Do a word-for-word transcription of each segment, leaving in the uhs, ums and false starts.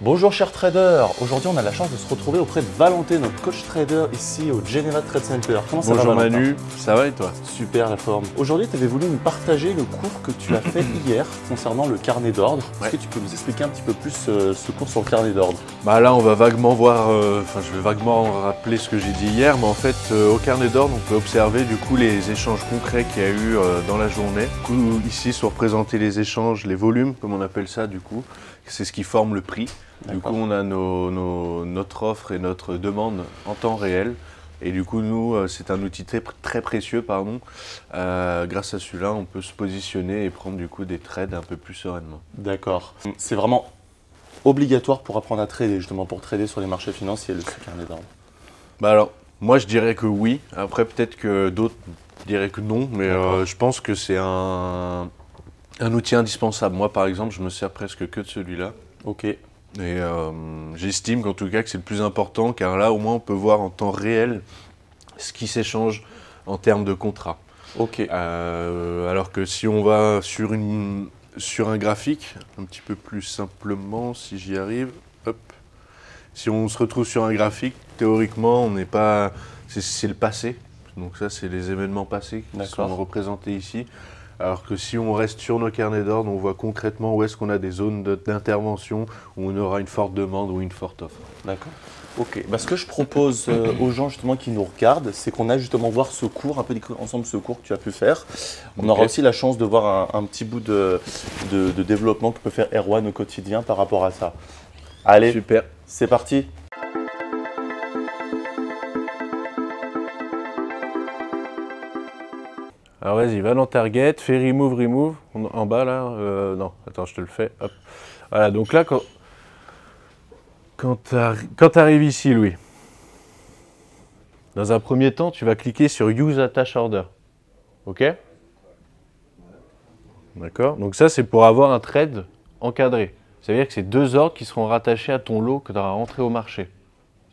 Bonjour chers traders, aujourd'hui on a la chance de se retrouver auprès de Valentin, notre coach trader ici au Geneva Trade Center. Comment ça va, Valentin ? Bonjour Manu, ça va et toi ? Super la forme. Aujourd'hui tu avais voulu nous partager le cours que tu as fait hier concernant le carnet d'ordre. Ouais. Est-ce que tu peux nous expliquer un petit peu plus euh, ce cours sur le carnet d'ordre ? Bah là on va vaguement voir, euh, enfin je vais vaguement rappeler ce que j'ai dit hier, mais en fait euh, au carnet d'ordre on peut observer du coup les échanges concrets qu'il y a eu euh, dans la journée. Du coup, ici sont représentés les échanges, les volumes comme on appelle ça du coup, c'est ce qui forme le prix. Du coup, on a nos, nos, notre offre et notre demande en temps réel. Et du coup, nous, c'est un outil très, très précieux, pardon. Euh, grâce à celui-là, on peut se positionner et prendre du coup des trades un peu plus sereinement. D'accord. C'est vraiment obligatoire pour apprendre à trader, justement, pour trader sur les marchés financiers, le carnet d'ordre. Bah alors, moi, je dirais que oui. Après, peut-être que d'autres diraient que non, mais euh, je pense que c'est un, un outil indispensable. Moi, par exemple, je me sers presque que de celui-là. Ok. Et euh, j'estime qu'en tout cas que c'est le plus important, car là au moins on peut voir en temps réel ce qui s'échange en termes de contrat. Ok. Euh, alors que si on va sur, une, sur un graphique, un petit peu plus simplement, si j'y arrive, hop. Si on se retrouve sur un graphique, théoriquement on n'est pas, c'est le passé, donc ça c'est les événements passés qui sont représentés ici. Alors que si on reste sur nos carnets d'ordre, on voit concrètement où est-ce qu'on a des zones d'intervention où on aura une forte demande ou une forte offre. D'accord. Ok. Bah, ce que je propose euh, aux gens justement qui nous regardent, c'est qu'on a justement voir ce cours, un peu ensemble ce cours que tu as pu faire. On okay. aura aussi la chance de voir un, un petit bout de, de, de développement que peut faire Erwan au quotidien par rapport à ça. Allez, super. C'est parti. Alors vas-y, va dans Target, fais Remove, Remove, en bas là, euh, non, attends, je te le fais, hop. Voilà, donc là, quand, quand tu arrives ici, Louis, dans un premier temps, tu vas cliquer sur Use Attach Order, ok? D'accord? Donc ça, c'est pour avoir un trade encadré. Ça veut dire que c'est deux ordres qui seront rattachés à ton lot que tu auras rentré au marché.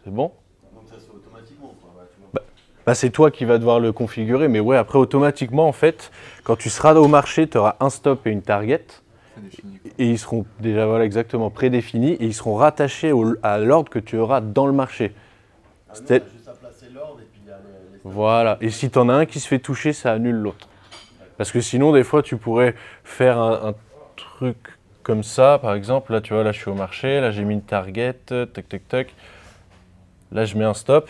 C'est bon? Bah, c'est toi qui vas devoir le configurer, mais ouais, après automatiquement en fait, quand tu seras au marché, tu auras un stop et une target, et ils seront déjà voilà exactement prédéfinis et ils seront rattachés au, à l'ordre que tu auras dans le marché. Ah non, juste à placer l'ordre et puis il y a les, les voilà. Et si tu en as un qui se fait toucher, ça annule l'autre. Parce que sinon, des fois, tu pourrais faire un, un truc comme ça, par exemple. Là, tu vois, là, je suis au marché, là, j'ai mis une target, tac, tac, tac. Là, je mets un stop.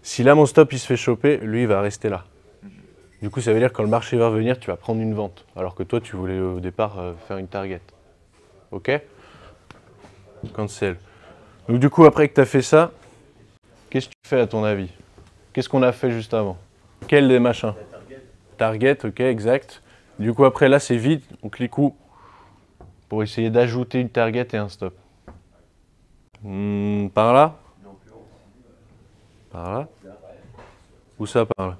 Si là, mon stop, il se fait choper, lui, il va rester là. Du coup, ça veut dire que quand le marché va revenir, tu vas prendre une vente. Alors que toi, tu voulais au départ euh, faire une target. OK? Cancel. Donc du coup, après que tu as fait ça, qu'est-ce que tu fais à ton avis? Qu'est-ce qu'on a fait juste avant? Quel des machins? Target. Target, OK, exact. Du coup, après, là, c'est vide. On clique où? Pour essayer d'ajouter une target et un stop. Hmm, par là? Par là? Où ça par là?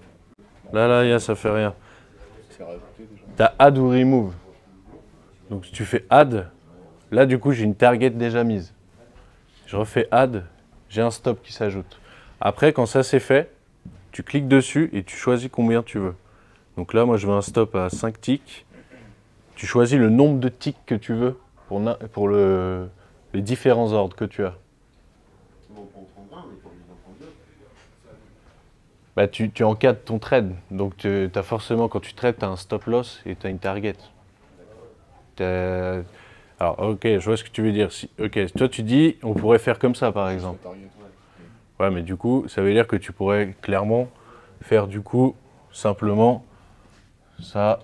Là, là, yeah, ça fait rien. Tu as add ou remove. Donc si tu fais add, là du coup j'ai une target déjà mise. Je refais add, j'ai un stop qui s'ajoute. Après, quand ça c'est fait, tu cliques dessus et tu choisis combien tu veux. Donc là, moi je veux un stop à cinq ticks. Tu choisis le nombre de ticks que tu veux pour, pour le, les différents ordres que tu as. Bah, tu, tu encadres ton trade, donc tu as forcément, quand tu trades, tu as un stop loss et tu as une target. As... Alors, ok, je vois ce que tu veux dire. Si, ok, toi tu dis, on pourrait faire comme ça par exemple. Ouais, mais du coup, ça veut dire que tu pourrais clairement faire du coup, simplement, ça,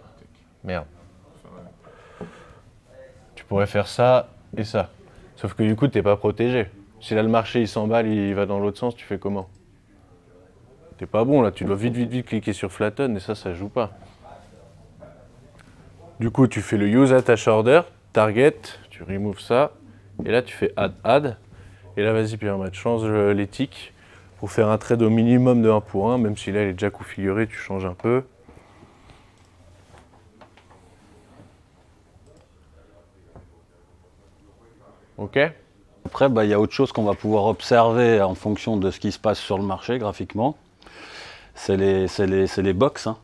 merde. Tu pourrais faire ça et ça. Sauf que du coup, tu n'es pas protégé. Si là le marché il s'emballe, il va dans l'autre sens, tu fais comment? T'es pas bon là, tu dois vite, vite, vite cliquer sur flatten et ça, ça joue pas. Du coup, tu fais le use attach order, target, tu removes ça, et là tu fais add, add, et là vas-y, Pierre-Mat, change les ticks pour faire un trade au minimum de un pour un, même si là il est déjà configuré, tu changes un peu. Ok? Après, bah, y a autre chose qu'on va pouvoir observer en fonction de ce qui se passe sur le marché graphiquement. C'est les, les, les box, hein,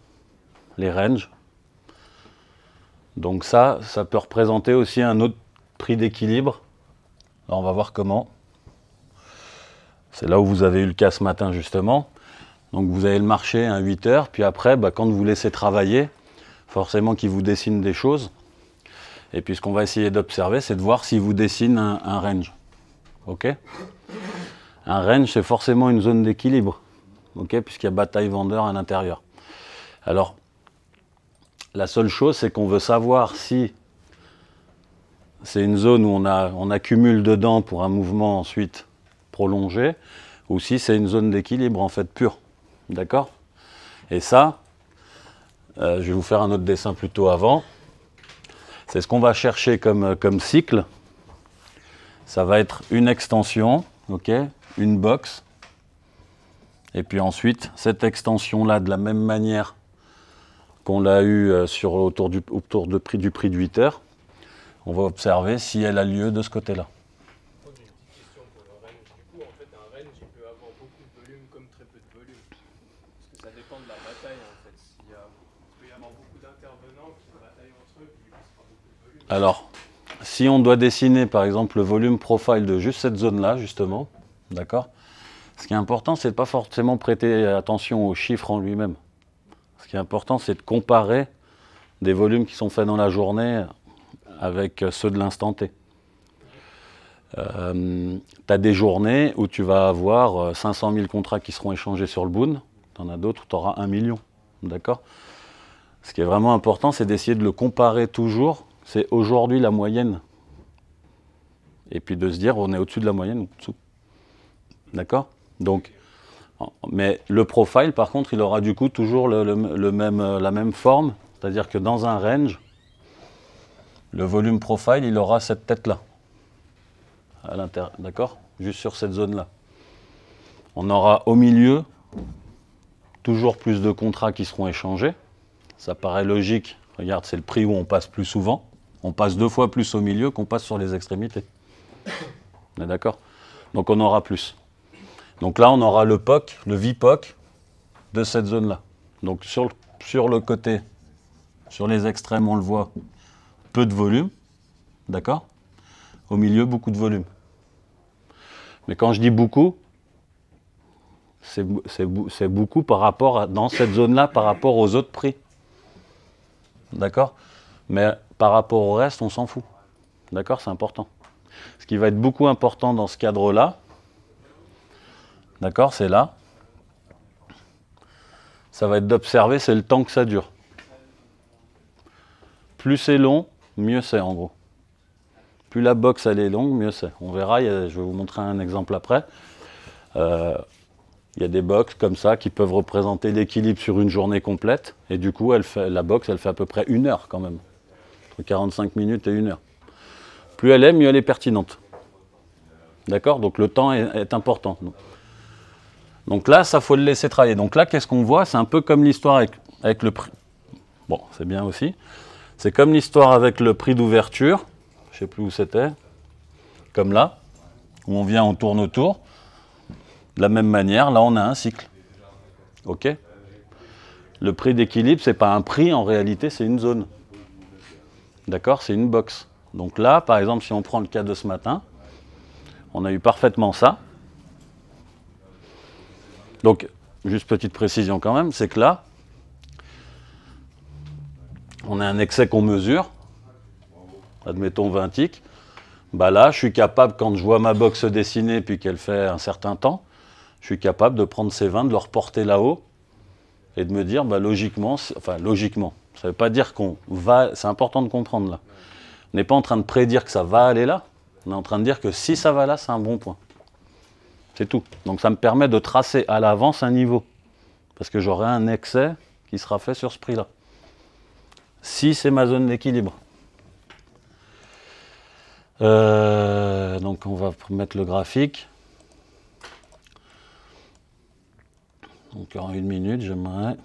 les ranges. Donc ça, ça peut représenter aussi un autre prix d'équilibre Là, on va voir comment. C'est là où vous avez eu le cas ce matin, justement. Donc, vous avez le marché à huit heures, puis après, bah, quand vous laissez travailler, forcément qu'il vous dessine des choses. Et puis, ce qu'on va essayer d'observer, c'est de voir s'il vous dessine un, un range. OK ? Un range, c'est forcément une zone d'équilibre, okay, puisqu'il y a bataille vendeur à l'intérieur. Alors, la seule chose, c'est qu'on veut savoir si c'est une zone où on, a, on accumule dedans pour un mouvement ensuite prolongé, ou si c'est une zone d'équilibre en fait pure. D'accord ? Et ça, euh, je vais vous faire un autre dessin plutôt avant. C'est ce qu'on va chercher comme, comme cycle. Ça va être une extension, ok, une box. Et puis ensuite, cette extension-là, de la même manière qu'on l'a eue sur, autour, du, autour de prix, du prix de huit heures, on va observer si elle a lieu de ce côté-là. J'ai une petite question pour le range. Du coup, en fait, un range, il peut avoir beaucoup de volume comme très peu de volume. Parce que ça dépend de la bataille, en fait. Il, y a, il peut y avoir beaucoup d'intervenants qui bataillent entre eux, puis il passe pas beaucoup de volume. Alors, si on doit dessiner, par exemple, le volume profile de juste cette zone-là, justement, d'accord ? Ce qui est important, c'est de ne pas forcément prêter attention aux chiffres en lui-même. Ce qui est important, c'est de comparer des volumes qui sont faits dans la journée avec ceux de l'instant T. Euh, tu as des journées où tu vas avoir cinq cent mille contrats qui seront échangés sur le Bund. Tu en as d'autres où tu auras un million. D'accord ? Ce qui est vraiment important, c'est d'essayer de le comparer toujours. C'est aujourd'hui la moyenne. Et puis de se dire, on est au-dessus de la moyenne ou en-dessous. D'accord ? Donc, mais le profile, par contre, il aura du coup toujours le, le, le même, la même forme. C'est-à-dire que dans un range, le volume profile, il aura cette tête-là. À l'intérieur, d'accord ? Juste sur cette zone-là. On aura au milieu toujours plus de contrats qui seront échangés. Ça paraît logique. Regarde, c'est le prix où on passe plus souvent. On passe deux fois plus au milieu qu'on passe sur les extrémités. On est d'accord ? Donc on aura plus. Donc là, on aura le P O C, le V I P O C de cette zone-là. Donc sur le, sur le côté, sur les extrêmes, on le voit, peu de volume, d'accord ? Au milieu, beaucoup de volume. Mais quand je dis beaucoup, c'est beaucoup par rapport à, dans cette zone-là, par rapport aux autres prix. D'accord ? Mais par rapport au reste, on s'en fout. D'accord ? C'est important. Ce qui va être beaucoup important dans ce cadre-là, d'accord, c'est là. Ça va être d'observer, c'est le temps que ça dure. Plus c'est long, mieux c'est en gros. Plus la box elle est longue, mieux c'est. On verra, je vais vous montrer un exemple après. Euh, il y a des box comme ça qui peuvent représenter l'équilibre sur une journée complète. Et du coup, elle fait, la box elle fait à peu près une heure quand même. Entre quarante-cinq minutes et une heure. Plus elle est, mieux elle est pertinente. D'accord ? Donc le temps est, est important. Donc. Donc là, ça faut le laisser travailler. Donc là, qu'est-ce qu'on voit? C'est un peu comme l'histoire avec, avec le prix. Bon, c'est bien aussi. C'est comme l'histoire avec le prix d'ouverture. Je ne sais plus où c'était. Comme là, où on vient, on tourne autour. De la même manière, là, on a un cycle. OK? Le prix d'équilibre, ce n'est pas un prix. En réalité, c'est une zone. D'accord? C'est une box. Donc là, par exemple, si on prend le cas de ce matin, on a eu parfaitement ça. Donc, juste petite précision quand même, c'est que là, on a un excès qu'on mesure, admettons vingt tics. Bah là, je suis capable, quand je vois ma box se dessiner, puis qu'elle fait un certain temps, je suis capable de prendre ces vingt, de les reporter là-haut, et de me dire, bah logiquement, enfin logiquement, ça ne veut pas dire qu'on va, c'est important de comprendre là. On n'est pas en train de prédire que ça va aller là, on est en train de dire que si ça va là, c'est un bon point. C'est tout. Donc ça me permet de tracer à l'avance un niveau. Parce que j'aurai un excès qui sera fait sur ce prix-là. Si c'est ma zone d'équilibre. Euh, donc on va mettre le graphique. Donc en une minute, j'aimerais...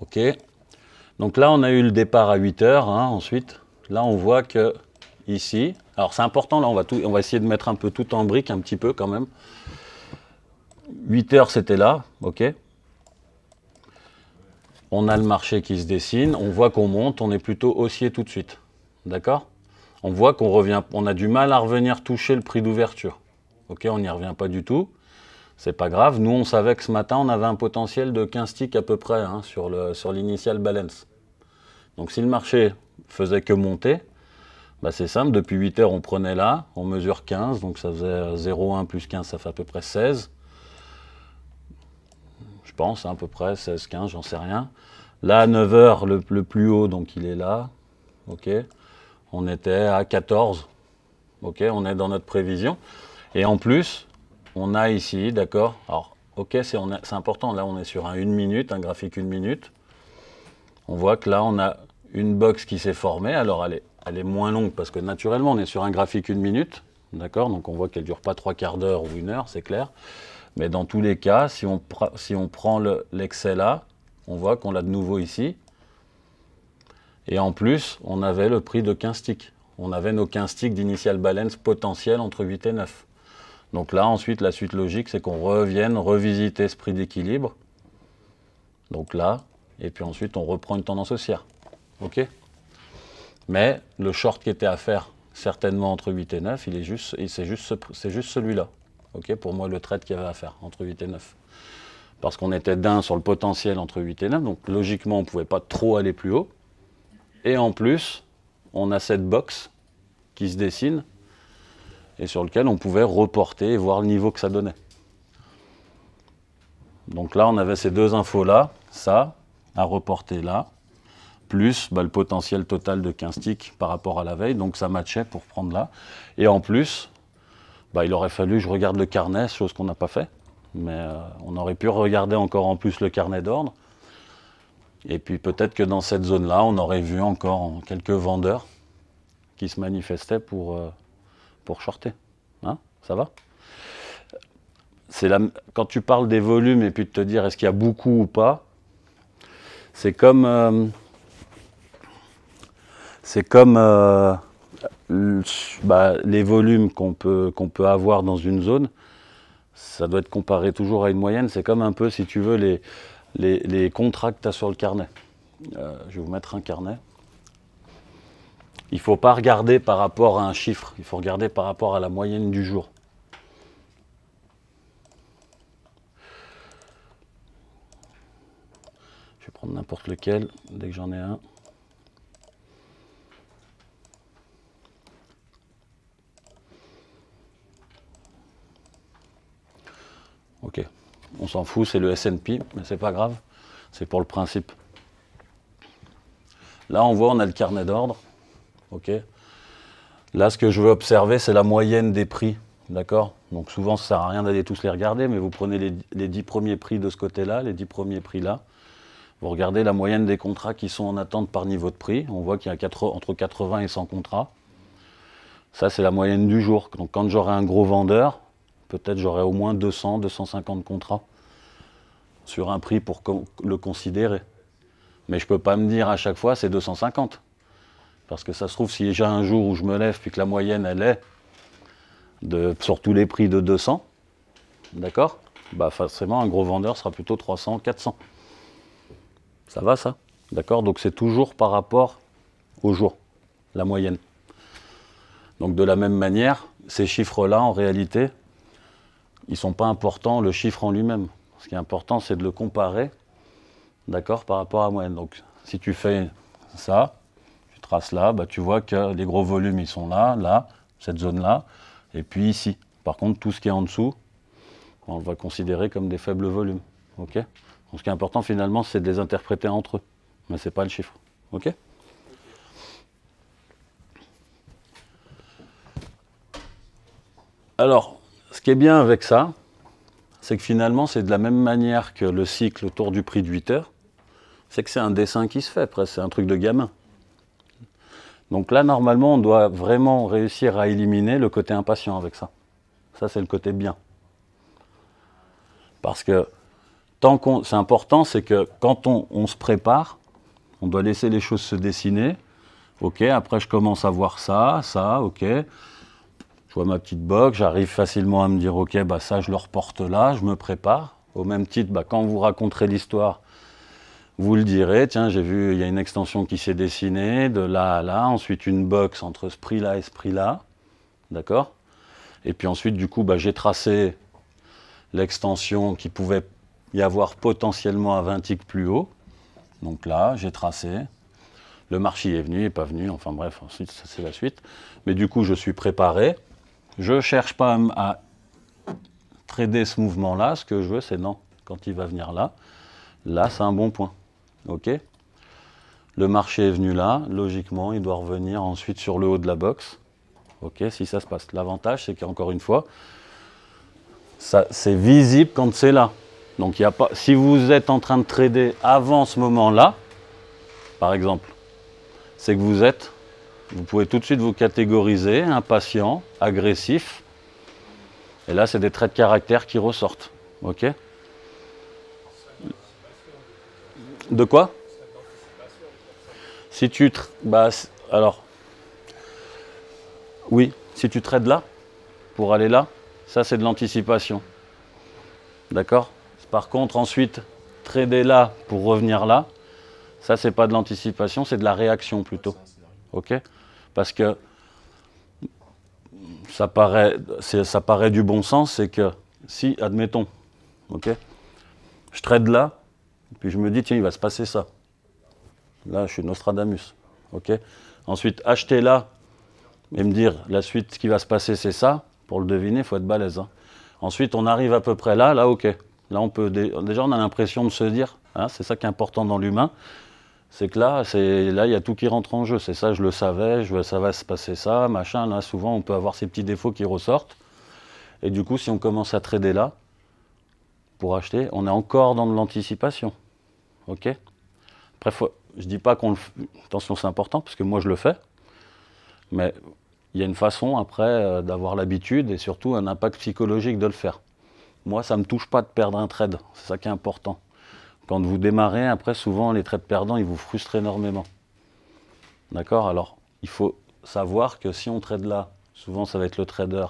OK. Donc là, on a eu le départ à huit heures. Hein, ensuite, là, on voit que... Ici, alors c'est important, là on va, tout, on va essayer de mettre un peu tout en brique, un petit peu quand même. huit heures c'était là, ok. On a le marché qui se dessine, on voit qu'on monte, on est plutôt haussier tout de suite, d'accord. on voit qu'on revient, on a du mal à revenir toucher le prix d'ouverture. Ok, on n'y revient pas du tout. C'est pas grave. Nous, on savait que ce matin, on avait un potentiel de quinze ticks à peu près hein, sur le, sur l'initial balance. Donc, si le marché faisait que monter, bah, c'est simple. Depuis huit heures, on prenait là, on mesure quinze. Donc, ça faisait zéro virgule un plus quinze, ça fait à peu près seize. Je pense, hein, à peu près seize, quinze, j'en sais rien. Là, à neuf heures, le, le plus haut, donc il est là. Ok. On était à quatorze. Ok, on est dans notre prévision. Et en plus, on a ici, d'accord, alors, ok, c'est important, là on est sur un une minute, un graphique une minute. On voit que là on a une box qui s'est formée, alors elle est, elle est moins longue parce que naturellement on est sur un graphique une minute, d'accord, donc on voit qu'elle ne dure pas trois quarts d'heure ou une heure, c'est clair. Mais dans tous les cas, si on, si on prend l'excès le, là, on voit qu'on l'a de nouveau ici. Et en plus, on avait le prix de quinze ticks. On avait nos quinze ticks d'initial balance potentiel entre huit et neuf. Donc là, ensuite, la suite logique, c'est qu'on revienne revisiter ce prix d'équilibre. Donc là, et puis ensuite, on reprend une tendance haussière. OK? Mais le short qui était à faire, certainement entre huit et neuf, il est juste, c'est juste, c'est juste celui-là. OK? Pour moi, le trade qu'il y avait à faire, entre huit et neuf. Parce qu'on était d'un sur le potentiel entre huit et neuf, donc logiquement, on ne pouvait pas trop aller plus haut. Et en plus, on a cette box qui se dessine, et sur lequel on pouvait reporter et voir le niveau que ça donnait. Donc là, on avait ces deux infos-là, ça, à reporter là, plus bah, le potentiel total de quinze ticks par rapport à la veille, donc ça matchait pour prendre là. Et en plus, bah, il aurait fallu que je regarde le carnet, chose qu'on n'a pas fait, mais euh, on aurait pu regarder encore en plus le carnet d'ordre. Et puis peut-être que dans cette zone-là, on aurait vu encore quelques vendeurs qui se manifestaient pour... Euh, pour shorter, hein, ça va? La, quand tu parles des volumes et puis de te dire est-ce qu'il y a beaucoup ou pas, c'est comme, euh, c'est comme euh, le, bah, les volumes qu'on peut, qu'on peut avoir dans une zone, ça doit être comparé toujours à une moyenne, c'est comme un peu, si tu veux, les, les, les contrats que tu as sur le carnet. Euh, je vais vous mettre un carnet. Il ne faut pas regarder par rapport à un chiffre, il faut regarder par rapport à la moyenne du jour. Je vais prendre n'importe lequel, dès que j'en ai un. Ok, on s'en fout, c'est le S and P, mais c'est pas grave, c'est pour le principe. Là, on voit, on a le carnet d'ordre. Okay. Là, ce que je veux observer, c'est la moyenne des prix, d'accord? Donc souvent, ça ne sert à rien d'aller tous les regarder, mais vous prenez les, les dix premiers prix de ce côté-là, les dix premiers prix là, vous regardez la moyenne des contrats qui sont en attente par niveau de prix, on voit qu'il y a quatre, entre quatre-vingts et cent contrats. Ça, c'est la moyenne du jour. Donc quand j'aurai un gros vendeur, peut-être j'aurai au moins deux cents, deux cent cinquante contrats sur un prix pour co- le considérer. Mais je ne peux pas me dire à chaque fois, c'est deux cent cinquante. Parce que ça se trouve, si j'ai un jour où je me lève, puis que la moyenne, elle est, de, sur tous les prix de deux cents, d'accord, bah forcément, un gros vendeur sera plutôt trois cents, quatre cents. Ça va, ça? D'accord? Donc, c'est toujours par rapport au jour, la moyenne. Donc, de la même manière, ces chiffres-là, en réalité, ils ne sont pas importants, le chiffre en lui-même. Ce qui est important, c'est de le comparer, d'accord, par rapport à la moyenne. Donc, si tu fais ça... trace là, bah, tu vois que les gros volumes ils sont là, là, cette zone là, et puis ici. Par contre, tout ce qui est en dessous, on va considérer comme des faibles volumes. Okay, donc, ce qui est important finalement, c'est de les interpréter entre eux, mais c'est pas le chiffre. Ok. Alors, ce qui est bien avec ça, c'est que finalement, c'est de la même manière que le cycle autour du prix de huit heures, c'est que c'est un dessin qui se fait, après c'est un truc de gamin. Donc là, normalement, on doit vraiment réussir à éliminer le côté impatient avec ça. Ça, c'est le côté bien. Parce que, tant qu'on, c'est important, c'est que quand on, on se prépare, on doit laisser les choses se dessiner. Ok, après, je commence à voir ça, ça, ok. Je vois ma petite box, j'arrive facilement à me dire, ok, bah ça, je le reporte là, je me prépare. Au même titre, bah, quand vous raconterez l'histoire, vous le direz, tiens, j'ai vu, il y a une extension qui s'est dessinée, de là à là, ensuite une box entre ce prix-là et ce prix-là, d'accord? Et puis ensuite, du coup, bah, j'ai tracé l'extension qui pouvait y avoir potentiellement à vingt ticks plus haut. Donc là, j'ai tracé, le marché est venu, il n'est pas venu, enfin bref, ensuite, ça c'est la suite. Mais du coup, je suis préparé, je ne cherche pas à trader ce mouvement-là, ce que je veux, c'est non, quand il va venir là, là, c'est un bon point. OK. Le marché est venu là, logiquement, il doit revenir ensuite sur le haut de la box. OK, si ça se passe. L'avantage, c'est qu'encore une fois, c'est visible quand c'est là. Donc, y a pas, si vous êtes en train de trader avant ce moment-là, par exemple, c'est que vous êtes, vous pouvez tout de suite vous catégoriser, impatient, agressif. Et là, c'est des traits de caractère qui ressortent. OK. De quoi? Si tu... Bah, alors... Oui, si tu trades là, pour aller là, ça c'est de l'anticipation. D'accord? Par contre, ensuite, trader là pour revenir là, ça c'est pas de l'anticipation, c'est de la réaction plutôt. OK? Parce que ça paraît, ça paraît du bon sens, c'est que si, admettons, OK, je trade là, puis je me dis, tiens, il va se passer ça. Là, je suis Nostradamus. OK. Ensuite, acheter là et me dire, la suite, ce qui va se passer, c'est ça. Pour le deviner, il faut être balèze. Hein. Ensuite, on arrive à peu près là. Là, OK. Là, on peut dé... déjà, on a l'impression de se dire, hein, c'est ça qui est important dans l'humain, c'est que là, là, il y a tout qui rentre en jeu. C'est ça, je le savais, je... ça va se passer ça, machin. Là, souvent, on peut avoir ces petits défauts qui ressortent. Et du coup, si on commence à trader là, pour acheter, on est encore dans de l'anticipation. OK. Après, faut, je ne dis pas qu'on le fait. Attention, c'est important, parce que moi, je le fais. Mais il y a une façon, après, euh, d'avoir l'habitude et surtout un impact psychologique de le faire. Moi, ça ne me touche pas de perdre un trade. C'est ça qui est important. Quand vous démarrez, après, souvent, les trades perdants, ils vous frustrent énormément. D'accord? Alors, il faut savoir que si on trade là, souvent, ça va être le trader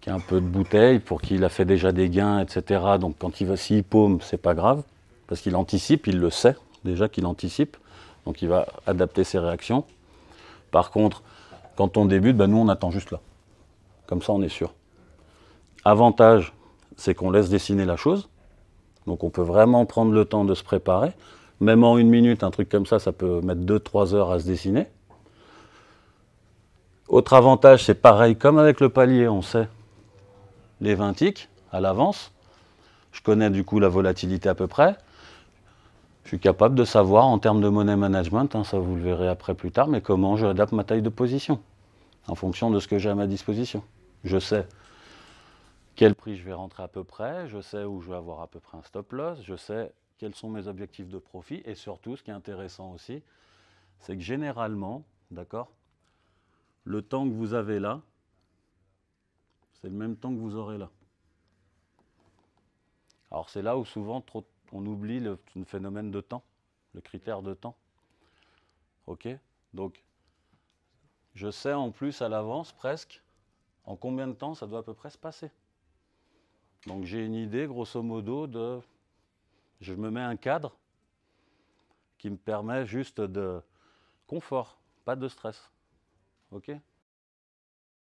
qui a un peu de bouteille, pour qui il a fait déjà des gains, et cetera. Donc, quand il va, s'il paume, c'est pas grave. Parce qu'il anticipe, il le sait déjà qu'il anticipe, donc il va adapter ses réactions. Par contre, quand on débute, ben nous on attend juste là. Comme ça on est sûr. Avantage, c'est qu'on laisse dessiner la chose, donc on peut vraiment prendre le temps de se préparer. Même en une minute, un truc comme ça, ça peut mettre deux trois heures à se dessiner. Autre avantage, c'est pareil, comme avec le palier, on sait les vingt ticks à l'avance. Je connais du coup la volatilité à peu près. Je suis capable de savoir en termes de money management, hein, ça vous le verrez après plus tard, mais comment j'adapte ma taille de position en fonction de ce que j'ai à ma disposition. Je sais quel prix je vais rentrer à peu près, je sais où je vais avoir à peu près un stop loss, je sais quels sont mes objectifs de profit et surtout, ce qui est intéressant aussi, c'est que généralement, d'accord, le temps que vous avez là, c'est le même temps que vous aurez là. Alors c'est là où souvent trop on oublie le phénomène de temps, le critère de temps. OK. Donc, je sais en plus à l'avance presque en combien de temps ça doit à peu près se passer. Donc, j'ai une idée, grosso modo, de... Je me mets un cadre qui me permet juste de confort, pas de stress. OK.